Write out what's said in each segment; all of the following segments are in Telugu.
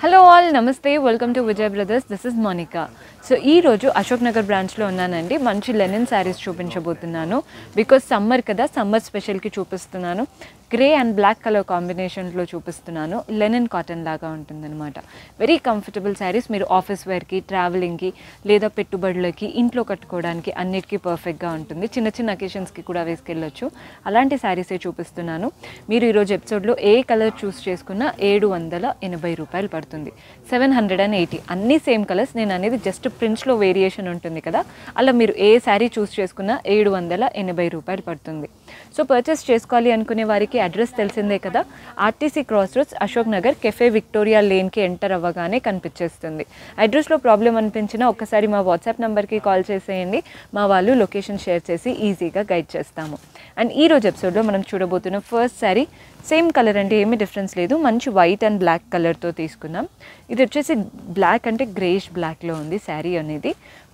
Hello all, Namaste, welcome to Vijay Brothers. This is Monica. So, ee roju Ashok Nagar branch lo unnanandi manchi linen sarees chupinchabothunanu because summer kada, summer special ki chupistunanu. Grey and black color combination lo chupistunanu, linen cotton laga untundannamata. Very comfortable sarees meer office wear ki, traveling ki, leda pettubadulaki, intlo kattukodaniki annitiki perfect ga untundi. Chinna chinna occasions ki kuda veskellochu. Alanti sarees e chupistunanu. Meer ee roju episode lo a color choose cheskunna 780 rupayalu paduthundi. 780 अन्नी सेम कलर्स नेनु जस्ट प्रिंट्स लो वेरिएशन उंटुंदी कदा अला मीरु ए सारी चूज चेसुकुन्ना 780 रूपायलु पडुतुंदी सो पर्चेस चेसुकोवाली अनुकुने वारिकी अड्रेस तेलिसिंदे कदा RTC cross roads Ashok Nagar cafe Victoria lane की एंटर अवगाने कनिपिंचेस्तुंदी अड्रेस लो प्रॉब्लम अनिपिंचिना ओकसारी मा वाट्सएप नंबर की कॉल चेसेयंडी मा वाळ्ळु लोकेशन शेर चेसी ईजीगा गैड चेस्तामु अंड ई रोज एपिसोड लो मनं चूडबोतुन्न फर्स्ट सारी सेम कलर अंटे एमी डिफरेंस लेदु मंची व्हाइट अंड ब्लैक कलर तो తీసుకున్నాం ఇది వచ్చేసి బ్లాక్ అంటే గ్రేష్ బ్లాక్ లో ఉంది సారీ అనేది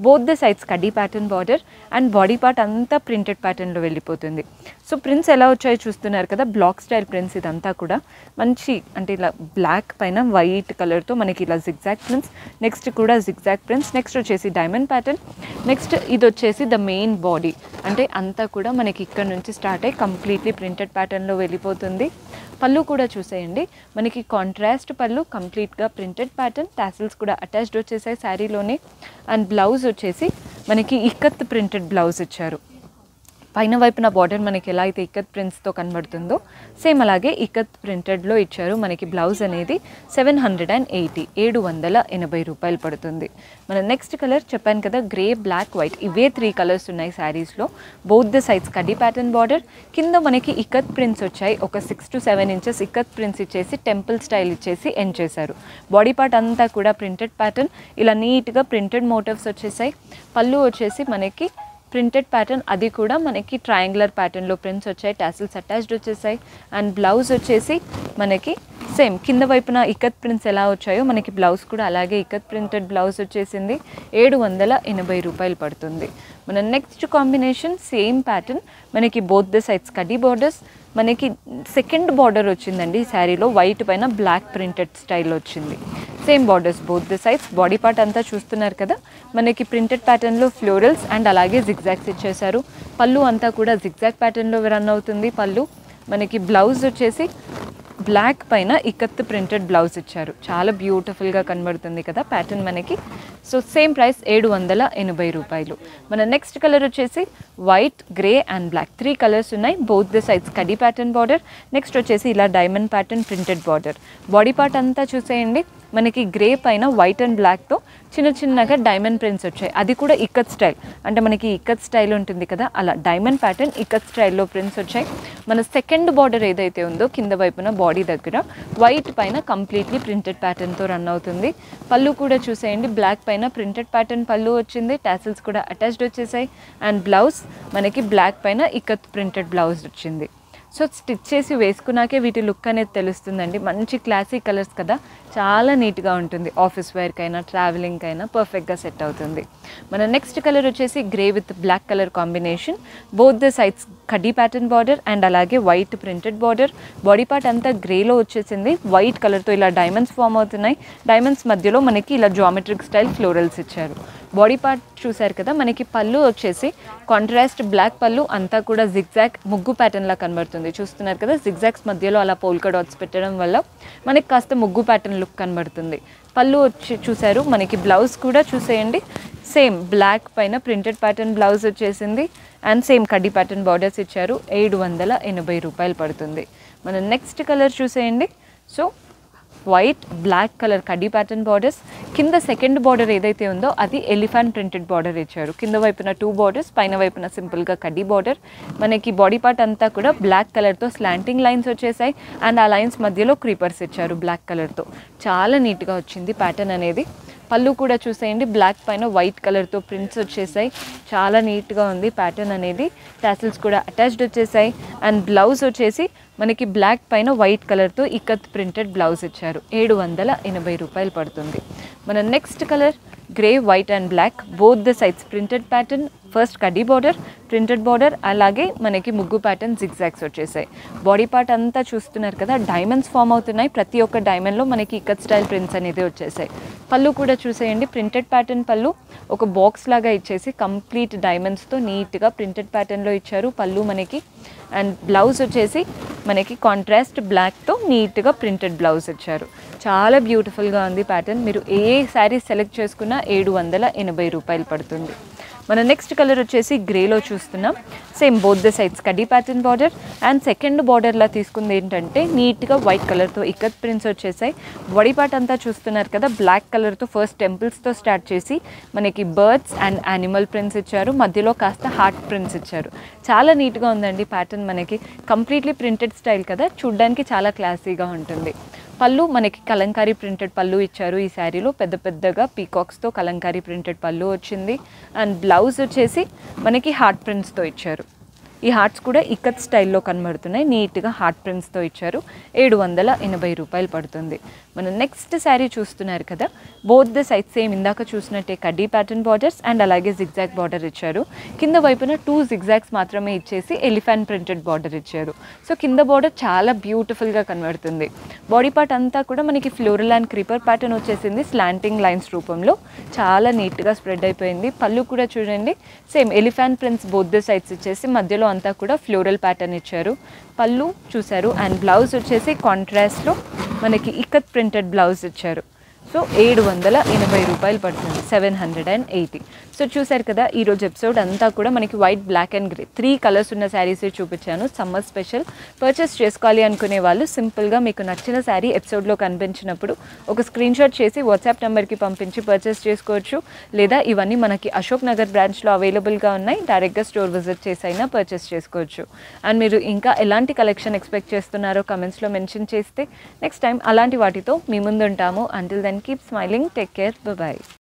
బోత్ ద సైడ్స్ కడ్డీ pattern border and body part అంతా ప్రింటెడ్ ప్యాటర్న్ లో వెళ్ళిపోతుంది సో ప్రింట్స్ ఎలా వచ్చాయో చూస్తున్నారు కదా బ్లాక్ స్టైల్ ప్రింట్స్ ఇదంతా కూడా మంచి అంటే ఇలా బ్లాక్ పైన వైట్ కలర్ తో మనకి ఇలా జిగ్జాగ్ ప్రింట్స్ నెక్స్ట్ కూడా జిగ్జాగ్ ప్రింట్స్ నెక్స్ట్ వచ్చేసి డైమండ్ ప్యాటర్న్ నెక్స్ట్ ఇది వచ్చేసి ద మెయిన్ బాడీ అంటే అంతా కూడా మనకి ఇక్కడ నుంచి స్టార్ట్ అయ్యి కంప్లీట్లీ ప్రింటెడ్ ప్యాటర్న్ లో వెళ్ళిపోతుంది పళ్ళు కూడా చూసేయండి మనకి కాంట్రాస్ట్ పళ్ళు కంప్లీట్ గా ప్రింటెడ్ ప్యాటర్న్ టాసిల్స్ కూడా అటాచ్డ్ వచ్చేసాయి సారీలోనే అండ్ బ్లౌజ్ వచ్చేసి మనకి ఇక్కత్ ప్రింటెడ్ బ్లౌజ్ ఇచ్చారు పైన వైపున బార్డర్ మనకి ఎలా అయితే ఇక్కత్ ప్రింట్స్ తో కనబడుతుందో సేమ్ అలాగే ఇక్కత్ ప్రింటెడ్ లో ఇచ్చారు మనకి బ్లౌజ్ అనేది 780 రూపాయలు పడుతుంది మన నెక్స్ట్ కలర్ చెప్పాను కదా గ్రే బ్లాక్ వైట్ ఇవే త్రీ కలర్స్ ఉన్నాయి సారీస్ లో బోత్ ద సైడ్స్ కడ్డీ ప్యాటర్న్ బార్డర్ కింద మనకి ఇక్కత్ ప్రింట్స్ వచ్చాయి ఒక 6 to 7 inches ఇక్కత్ ప్రింట్స్ ఇచ్చేసి టెంపుల్ స్టైల్ ఇచ్చేసి ఎండ్ చేశారు బాడీ పార్ట్ అంతా కూడా ప్రింటెడ్ ప్యాటర్న్ ఇలా నీట్ గా ప్రింటెడ్ మోటివ్స్ వచ్చేసాయి పళ్ళు వచ్చేసి మనకి ప్రింటెడ్ ప్యాటర్న్ అది కూడా మనకి ట్రయాంగులర్ ప్యాటర్న్లో ప్రింట్స్ వచ్చాయి టాసిల్స్ అటాచ్డ్ వచ్చేసాయి అండ్ బ్లౌజ్ వచ్చేసి మనకి సేమ్ కింద వైపున ఇక్కత్ ప్రింట్స్ ఎలా వచ్చాయో మనకి బ్లౌజ్ కూడా అలాగే ఇక్కత్ ప్రింటెడ్ బ్లౌజ్ వచ్చేసింది 780 రూపాయలు పడుతుంది మన నెక్స్ట్ కాంబినేషన్ సేమ్ ప్యాటర్న్ మనకి బోత్ ద సైడ్స్ కడ్డీ బార్డర్స్ మనకి సెకండ్ బార్డర్ వచ్చిందండి ఈ శారీలో వైట్ పైన బ్లాక్ ప్రింటెడ్ స్టైల్ వచ్చింది same borders both the sides body part అంతా చూస్తున్నారు కదా మనకి ప్రింటెడ్ ప్యాటర్న్లో ఫ్లోరల్స్ అండ్ అలాగే జిగ్జాగ్స్ ఇచ్చేసారు పళ్ళు అంతా కూడా జిగ్జాగ్ ప్యాటర్న్లో రన్ అవుతుంది పళ్ళు మనకి బ్లౌజ్ వచ్చేసి బ్లాక్ పైన ఇక్కత్ ప్రింటెడ్ బ్లౌజ్ ఇచ్చారు చాలా బ్యూటిఫుల్గా కనబడుతుంది కదా ప్యాటర్న్ మనకి సో సేమ్ ప్రైస్ 780 రూపాయలు మన నెక్స్ట్ కలర్ వచ్చేసి white grey and black three colours ఉన్నాయి బోత్ ద సైడ్స్ కడ్డీ ప్యాటర్న్ బార్డర్ నెక్స్ట్ వచ్చేసి ఇలా diamond pattern printed border body part అంతా చూసేయండి మనకి గ్రే పైన వైట్ అండ్ బ్లాక్తో చిన్న చిన్నగా డైమండ్ ప్రింట్స్ వచ్చాయి అది కూడా ఇక్కత్ స్టైల్ అంటే మనకి ఇక్కత్ స్టైల్ ఉంటుంది కదా అలా డైమండ్ ప్యాటర్న్ ఇక్కత్ స్టైల్లో ప్రింట్స్ వచ్చాయి మన సెకండ్ బార్డర్ ఏదైతే ఉందో కింద వైపున బాడీ దగ్గర వైట్ పైన కంప్లీట్లీ ప్రింటెడ్ ప్యాటర్న్తో రన్ అవుతుంది పళ్ళు కూడా చూసేయండి బ్లాక్ పైన ప్రింటెడ్ ప్యాటర్న్ పళ్ళు వచ్చింది టాసిల్స్ కూడా అటాచ్డ్ వచ్చేసాయి అండ్ బ్లౌజ్ మనకి బ్లాక్ పైన ఇక్కత్ ప్రింటెడ్ బ్లౌజ్ వచ్చింది సో స్టిచ్ చేసి వేసుకున్నాకే వీటి లుక్ అనేది తెలుస్తుందండి మంచి క్లాసిక్ కలర్స్ కదా చాలా నీట్గా ఉంటుంది ఆఫీస్ వేర్కైనా ట్రావెలింగ్కైనా పర్ఫెక్ట్గా సెట్ అవుతుంది మన నెక్స్ట్ కలర్ వచ్చేసి grey with black colour combination both the sides కడ్డీ ప్యాటర్న్ బార్డర్ అండ్ అలాగే white printed border body part అంతా గ్రేలో వచ్చేసింది వైట్ కలర్తో ఇలా డైమండ్స్ ఫామ్ అవుతున్నాయి డైమండ్స్ మధ్యలో మనకి ఇలా జామెట్రిక్ స్టైల్ ఫ్లోరల్స్ ఇచ్చారు బాడీ పార్ట్ చూసారు కదా మనకి పళ్ళు వచ్చేసి కాంట్రాస్ట్ బ్లాక్ పళ్ళు అంతా కూడా జిగ్జాగ్ ముగ్గు ప్యాటర్న్లా కనబడుతుంది చూస్తున్నారు కదా జిగ్జాగ్స్ మధ్యలో అలా పోల్కా డాట్స్ పెట్టడం వల్ల మనకి కాస్త ముగ్గు ప్యాటర్న్ లుక్ కనబడుతుంది పళ్ళు వచ్చి చూసారు మనకి బ్లౌజ్ కూడా చూసేయండి సేమ్ బ్లాక్ పైన ప్రింటెడ్ ప్యాటర్న్ బ్లౌజ్ వచ్చేసింది అండ్ సేమ్ కడ్డీ ప్యాటర్న్ బార్డర్స్ ఇచ్చారు 780 రూపాయలు పడుతుంది మన నెక్స్ట్ కలర్ చూసేయండి సో వైట్ బ్లాక్ కలర్ కడ్డీ ప్యాటర్న్ బార్డర్స్ కింద సెకండ్ బార్డర్ ఏదైతే ఉందో అది ఎలిఫెంట్ ప్రింటెడ్ బార్డర్ ఇచ్చారు కింద వైపున 2 బార్డర్స్ పైన వైపున సింపుల్గా కడ్డీ బార్డర్ మనకి బాడీ పార్ట్ అంతా కూడా బ్లాక్ కలర్తో స్లాంటింగ్ లైన్స్ వచ్చేసాయి అండ్ ఆ లైన్స్ మధ్యలో క్రీపర్స్ ఇచ్చారు బ్లాక్ కలర్తో చాలా నీట్గా వచ్చింది ప్యాటర్న్ అనేది పళ్ళు కూడా చూసేయండి బ్లాక్ పైన వైట్ కలర్తో ప్రింట్స్ వచ్చేసాయి చాలా నీట్గా ఉంది ప్యాటర్న్ అనేది టాసిల్స్ కూడా అటాచ్డ్ వచ్చేసాయి అండ్ బ్లౌజ్ వచ్చేసి మనకి బ్లాక్ పైన వైట్ కలర్తో ఇక్కత్ ప్రింటెడ్ బ్లౌజ్ ఇచ్చారు 780 రూపాయలు పడుతుంది మన next colour grey white and black both the sides printed pattern First cuddy border, printed border, alage manaki muggu pattern zigzags vachesai. Body part anta chustunar kada diamonds form avutunnayi. Prati okka diamond lo manaki ikat style prints anedi vachesai. Pallu kuda chuseyandi, printed pattern pallu oka box laga ichesi complete diamonds to neat ga printed pattern lo icharu pallu manaki, and blouse vachesi manaki contrast black to neat ga printed blouse icharu. Chaala beautiful ga undi pattern. Meeru ఏ సారీ సెలెక్ట్ చేసుకున్న 780 రూపాయలు పడుతుంది. మన నెక్స్ట్ కలర్ వచ్చేసి గ్రేలో చూస్తున్నాం. సేమ్ బోత్ ద సైడ్స్ కడీ ప్యాటర్న్ బార్డర్ అండ్ సెకండ్ బార్డర్లా తీసుకుంది ఏంటంటే నీట్గా వైట్ కలర్తో ఇక్కత్ ప్రింట్స్ వచ్చేసాయి. బాడీ పార్ట్ అంతా చూస్తున్నారు కదా బ్లాక్ కలర్తో ఫస్ట్ టెంపుల్స్తో స్టార్ట్ చేసి మనకి బర్డ్స్ అండ్ యానిమల్ ప్రింట్స్ ఇచ్చారు. మధ్యలో కాస్త హార్ట్ ప్రింట్స్ ఇచ్చారు. చాలా నీట్గా ఉందండి ప్యాటర్న్. మనకి కంప్లీట్లీ ప్రింటెడ్ స్టైల్ కదా, చూడ్డానికి చాలా క్లాసీగా ఉంటుంది. పళ్ళు మనకి కలంకారీ ప్రింటెడ్ పళ్ళు ఇచ్చారు. ఈ శారీలో పెద్ద పెద్దగా పీకాక్స్తో కలంకారీ ప్రింటెడ్ పళ్ళు వచ్చింది. అండ్ బ్లౌజ్ వచ్చేసి మనకి హార్ట్ ప్రింట్స్తో ఇచ్చారు. ఈ హార్ట్స్ కూడా ఇక్కత్ స్టైల్లో కనబడుతున్నాయి. నీట్గా హార్ట్ ప్రింట్స్తో ఇచ్చారు. 780 రూపాయలు పడుతుంది. మనం నెక్స్ట్ శారీ చూస్తున్నారు కదా, బోత్ ద సైడ్ సేమ్ ఇందాక చూసినట్టే కడ్డీ ప్యాటర్న్ బార్డర్స్ అండ్ అలాగే జిగ్జాగ్ బార్డర్ ఇచ్చారు. కింద వైపున 2 జిగ్జాగ్స్ మాత్రమే ఇచ్చేసి ఎలిఫెంట్ ప్రింటెడ్ బార్డర్ ఇచ్చారు. సో కింద బార్డర్ చాలా బ్యూటిఫుల్గా కనబడుతుంది. బాడీ పార్ట్ అంతా కూడా మనకి ఫ్లోరల్ అండ్ క్రీపర్ ప్యాటర్న్ వచ్చేసింది స్లాంటింగ్ లైన్స్ రూపంలో. చాలా నీట్గా స్ప్రెడ్ అయిపోయింది. పళ్ళు కూడా చూడండి same elephant prints both the sides ఇచ్చేసి మధ్యలో అంతా కూడా ఫ్లోరల్ ప్యాటర్న్ ఇచ్చారు. పళ్ళు చూసారు. అండ్ బ్లౌజ్ వచ్చేసి కాంట్రాస్ట్లో మనకి ఇక్కత్ ప్రింటెడ్ బ్లౌజ్ ఇచ్చారు. సో 780 రూపాయలు పడుతుంది, 780. సో చూసారు కదా, ఈరోజు ఎపిసోడ్ అంతా కూడా మనకి white, black and grey 3 colours ఉన్న శారీస్ చూపించాను. సమ్మర్ స్పెషల్ పర్చేస్ చేసుకోవాలి అనుకునే వాళ్ళు సింపుల్గా మీకు నచ్చిన శారీ ఎపిసోడ్లో కనిపించినప్పుడు ఒక స్క్రీన్ షాట్ చేసి వాట్సాప్ నెంబర్కి పంపించి పర్చేస్ చేసుకోవచ్చు. లేదా ఇవన్నీ మనకి అశోక్ నగర్ బ్రాంచ్లో అవైలబుల్గా ఉన్నాయి, డైరెక్ట్గా స్టోర్ విజిట్ చేసి అయినా పర్చేస్ చేసుకోవచ్చు. అండ్ మీరు ఇంకా ఎలాంటి కలెక్షన్ ఎక్స్పెక్ట్ చేస్తున్నారో కమెంట్స్లో మెన్షన్ చేస్తే నెక్స్ట్ టైం అలాంటి వాటితో మీ ముందు ఉంటాము. Until then keep smiling, take care, bye bye.